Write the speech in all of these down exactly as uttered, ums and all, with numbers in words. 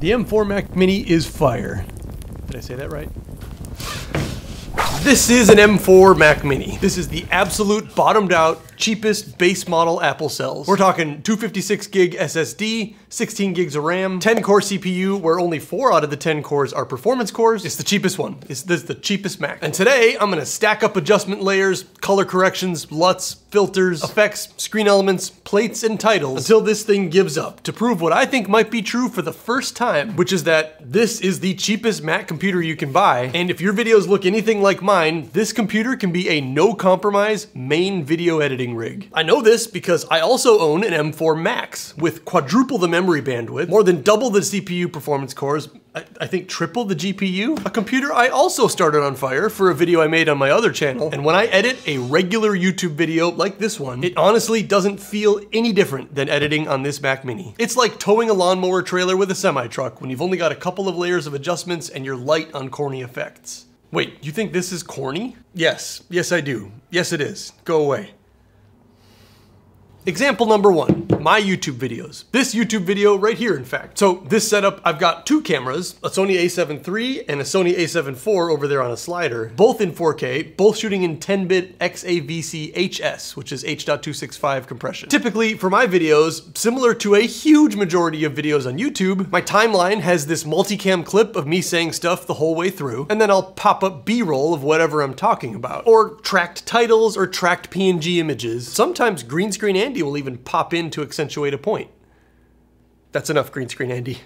The M four Mac mini is fire. Did I say that right? This is an M four Mac mini. This is the absolute bottomed out, cheapest base model Apple sells. We're talking two fifty-six gig S S D, sixteen gigs of RAM, ten core C P U, where only four out of the ten cores are performance cores. It's the cheapest one. It's this is the cheapest Mac. And today I'm gonna stack up adjustment layers, color corrections, L U Ts, filters, effects, screen elements, plates, and titles until this thing gives up to prove what I think might be true for the first time, which is that this is the cheapest Mac computer you can buy. And if your videos look anything like mine, this computer can be a no compromise main video editing rig. I know this because I also own an M four Max with quadruple the memory bandwidth, more than double the C P U performance cores, I, I think triple the G P U, a computer I also started on fire for a video I made on my other channel. And when I edit a regular YouTube video like this one, it honestly doesn't feel any different than editing on this Mac mini. It's like towing a lawnmower trailer with a semi-truck when you've only got a couple of layers of adjustments and you're light on corny effects. Wait, you think this is corny? Yes, yes I do. Yes it is. Go away. Example number one, my YouTube videos. This YouTube video right here, in fact. So this setup, I've got two cameras, a Sony a seven three and a Sony a seven four over there on a slider, both in four K, both shooting in ten bit X A V C H S, which is H point two six five compression. Typically for my videos, similar to a huge majority of videos on YouTube, my timeline has this multicam clip of me saying stuff the whole way through, and then I'll pop up B-roll of whatever I'm talking about, or tracked titles or tracked P N G images, sometimes green screen Andy will even pop in to accentuate a point. That's enough green screen, Andy.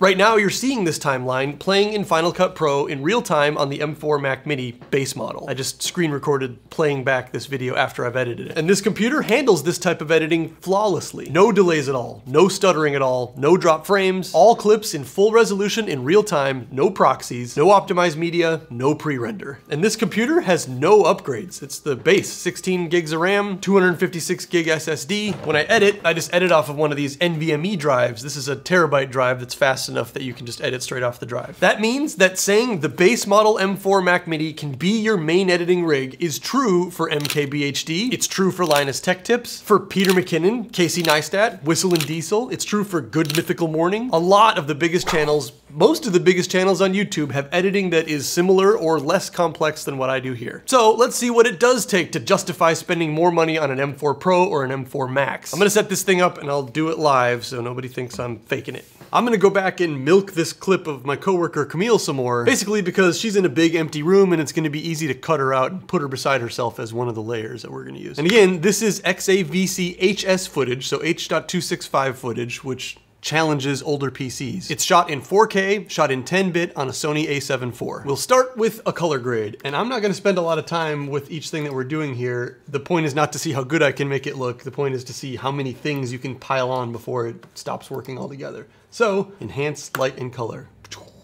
Right now you're seeing this timeline playing in Final Cut Pro in real time on the M four Mac mini base model. I just screen recorded playing back this video after I've edited it. And this computer handles this type of editing flawlessly. No delays at all, no stuttering at all, no drop frames, all clips in full resolution in real time, no proxies, no optimized media, no pre-render. And this computer has no upgrades. It's the base, sixteen gigs of RAM, two fifty-six gig S S D. When I edit, I just edit off of one of these NVMe drives. This is a terabyte drive that's fast enough that you can just edit straight off the drive. That means that saying the base model M four Mac mini can be your main editing rig is true for M K B H D, it's true for Linus Tech Tips, for Peter McKinnon, Casey Neistat, Whistle and Diesel, it's true for Good Mythical Morning. A lot of the biggest channels, most of the biggest channels on YouTube have editing that is similar or less complex than what I do here. So let's see what it does take to justify spending more money on an M four Pro or an M four Max. I'm gonna set this thing up and I'll do it live so nobody thinks I'm faking it. I'm gonna go back and milk this clip of my coworker Camille some more, basically because she's in a big empty room and it's gonna be easy to cut her out and put her beside herself as one of the layers that we're gonna use. And again, this is X A V C H S footage, so H point two six five footage, which challenges older P Cs. It's shot in four K, shot in ten bit on a Sony a seven four. We'll start with a color grade, and I'm not gonna spend a lot of time with each thing that we're doing here. The point is not to see how good I can make it look, the point is to see how many things you can pile on before it stops working altogether. So, enhance light and color.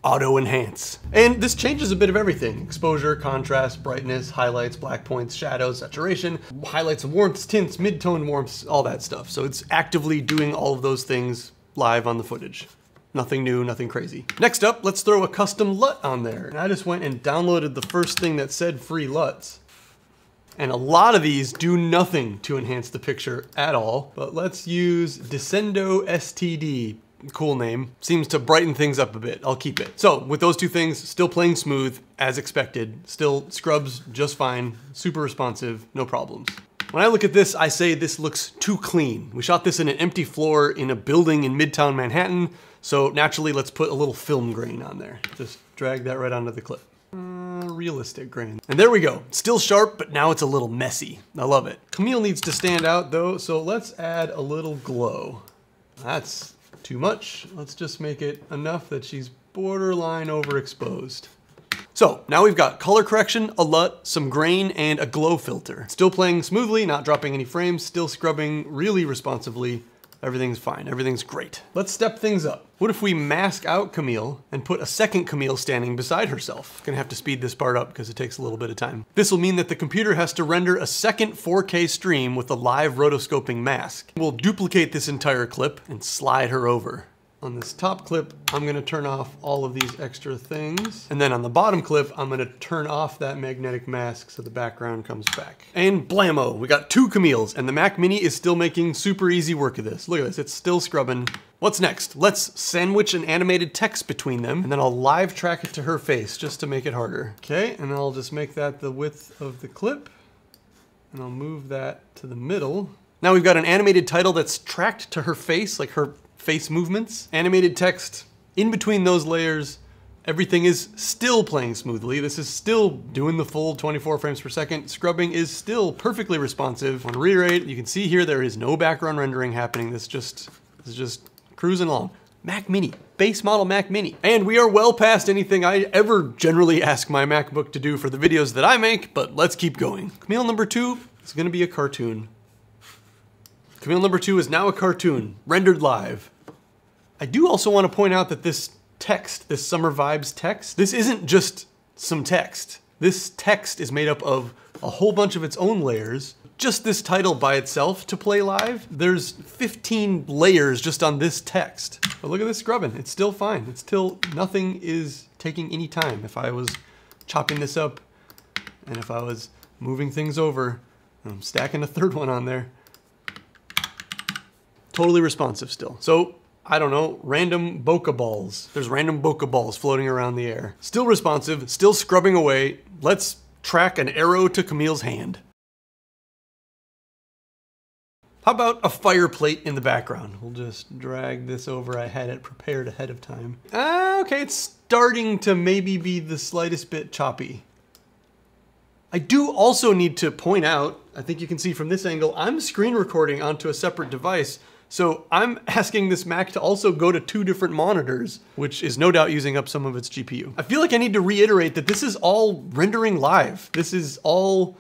Auto enhance. And this changes a bit of everything. Exposure, contrast, brightness, highlights, black points, shadows, saturation, highlights, warmths, tints, mid-tone warmths, all that stuff. So it's actively doing all of those things live on the footage. Nothing new, nothing crazy. Next up, let's throw a custom L U T on there. And I just went and downloaded the first thing that said free L U Ts. And a lot of these do nothing to enhance the picture at all. But let's use Descendo S T D. Cool name. Seems to brighten things up a bit. I'll keep it. So with those two things, still playing smooth as expected, still scrubs just fine, super responsive, no problems. When I look at this, I say this looks too clean. We shot this in an empty floor in a building in Midtown Manhattan, so naturally let's put a little film grain on there. Just drag that right onto the clip. Uh, realistic grain. And there we go. Still sharp, but now it's a little messy. I love it. Camille needs to stand out though, so let's add a little glow. That's too much. Let's just make it enough that she's borderline overexposed. So now we've got color correction, a L U T, some grain, and a glow filter. Still playing smoothly, not dropping any frames, still scrubbing really responsively. Everything's fine, everything's great. Let's step things up. What if we mask out Camille and put a second Camille standing beside herself? Gonna have to speed this part up because it takes a little bit of time. This will mean that the computer has to render a second four K stream with a live rotoscoping mask. We'll duplicate this entire clip and slide her over. On this top clip, I'm gonna turn off all of these extra things. And then on the bottom clip, I'm gonna turn off that magnetic mask so the background comes back. And blammo, we got two Camille's, and the Mac Mini is still making super easy work of this. Look at this, it's still scrubbing. What's next? Let's sandwich an animated text between them, and then I'll live track it to her face just to make it harder. Okay, and I'll just make that the width of the clip, and I'll move that to the middle. Now we've got an animated title that's tracked to her face, like her face movements, animated text in between those layers. Everything is still playing smoothly. This is still doing the full twenty-four frames per second. Scrubbing is still perfectly responsive. On re-rate, you can see here there is no background rendering happening. This just this is just cruising along. Mac Mini, base model Mac Mini. And we are well past anything I ever generally ask my MacBook to do for the videos that I make, but let's keep going. Camille number two is gonna be a cartoon. Camille number two is now a cartoon, rendered live. I do also want to point out that this text, this Summer Vibes text, this isn't just some text. This text is made up of a whole bunch of its own layers. Just this title by itself to play live, there's fifteen layers just on this text. But look at this scrubbing, it's still fine. It's still, nothing is taking any time. If I was chopping this up, and if I was moving things over, I'm stacking a third one on there. Totally responsive still. So, I don't know, random bokeh balls. There's random bokeh balls floating around the air. Still responsive, still scrubbing away. Let's track an arrow to Camille's hand. How about a fire plate in the background? We'll just drag this over. I had it prepared ahead of time. Ah, okay, it's starting to maybe be the slightest bit choppy. I do also need to point out, I think you can see from this angle, I'm screen recording onto a separate device. So I'm asking this Mac to also go to two different monitors, which is no doubt using up some of its G P U. I feel like I need to reiterate that this is all rendering live. This is all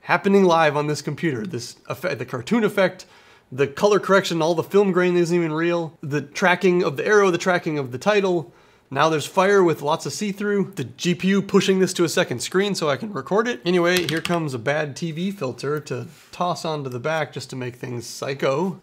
happening live on this computer. This effect, the cartoon effect, the color correction, all the film grain isn't even real, the tracking of the arrow, the tracking of the title. Now there's fire with lots of see-through, the G P U pushing this to a second screen so I can record it. Anyway, here comes a bad T V filter to toss onto the back just to make things psycho.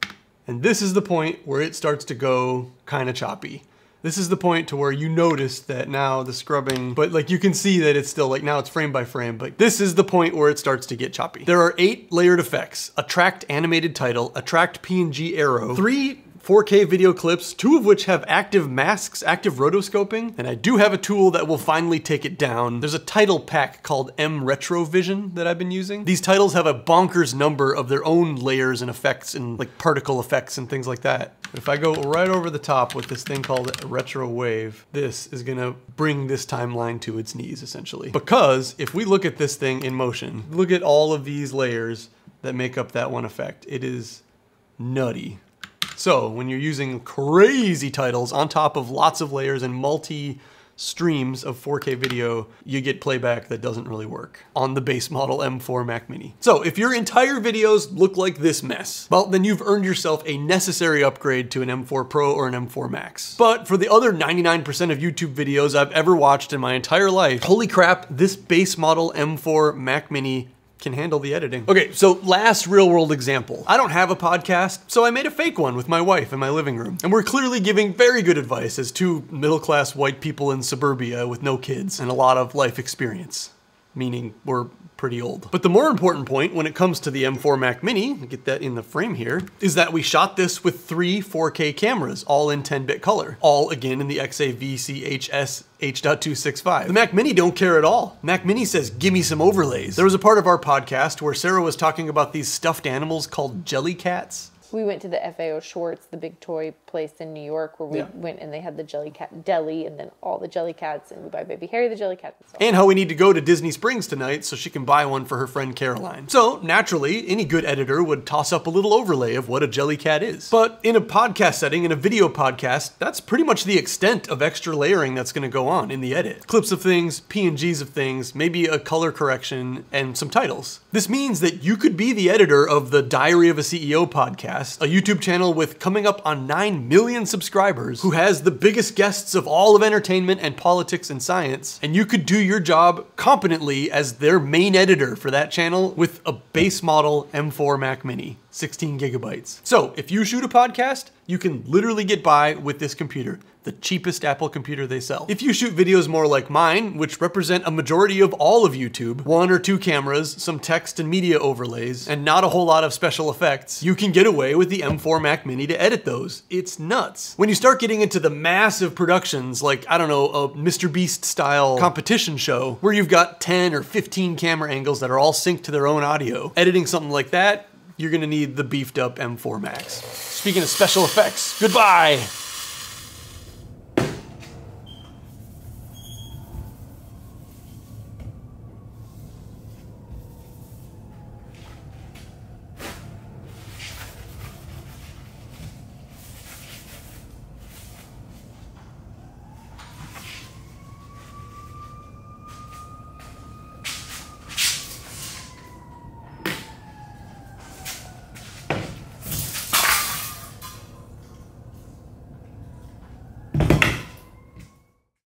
And this is the point where it starts to go kind of choppy. This is the point to where you notice that now the scrubbing, but like you can see that it's still like now it's frame by frame, but this is the point where it starts to get choppy. There are eight layered effects, a tracked animated title, a tracked P N G arrow, three four K video clips, two of which have active masks, active rotoscoping, and I do have a tool that will finally take it down. There's a title pack called M Retrovision that I've been using. These titles have a bonkers number of their own layers and effects and like particle effects and things like that. If I go right over the top with this thing called Retrowave, this is gonna bring this timeline to its knees essentially. Because if we look at this thing in motion, look at all of these layers that make up that one effect. It is nutty. So when you're using crazy titles on top of lots of layers and multi streams of four K video, you get playback that doesn't really work on the base model M four Mac Mini. So if your entire videos look like this mess, well, then you've earned yourself a necessary upgrade to an M four Pro or an M four Max. But for the other ninety-nine percent of YouTube videos I've ever watched in my entire life, holy crap, this base model M four Mac Mini can handle the editing. Okay, so last real world example. I don't have a podcast, so I made a fake one with my wife in my living room. And we're clearly giving very good advice as two middle-class white people in suburbia with no kids and a lot of life experience, meaning we're pretty old. But the more important point when it comes to the M four Mac Mini, get that in the frame here, is that we shot this with three four K cameras, all in ten bit color, all again in the X A V C H S H point two six five. The Mac Mini don't care at all. Mac Mini says, give me some overlays. There was a part of our podcast where Sarah was talking about these stuffed animals called Jellycats. We went to the F A O Schwartz, the big toy place in New York, where we yeah. went and they had the Jellycat deli and then all the Jellycats, and we buy Baby Harry the Jellycat. And, and how we need to go to Disney Springs tonight so she can buy one for her friend Caroline. So naturally, any good editor would toss up a little overlay of what a Jellycat is. But in a podcast setting, in a video podcast, that's pretty much the extent of extra layering that's gonna go on in the edit. Clips of things, P N Gs of things, maybe a color correction, and some titles. This means that you could be the editor of the Diary of a C E O podcast, a YouTube channel with coming up on nine million subscribers, who has the biggest guests of all of entertainment and politics and science, and you could do your job competently as their main editor for that channel with a base model M four Mac Mini. sixteen gigabytes. So if you shoot a podcast, you can literally get by with this computer, the cheapest Apple computer they sell. If you shoot videos more like mine, which represent a majority of all of YouTube, one or two cameras, some text and media overlays, and not a whole lot of special effects, you can get away with the M four Mac mini to edit those. It's nuts. When you start getting into the massive productions, like, I don't know, a Mister Beast style competition show, where you've got ten or fifteen camera angles that are all synced to their own audio, editing something like that, you're gonna need the beefed up M four Max. Speaking of special effects, goodbye.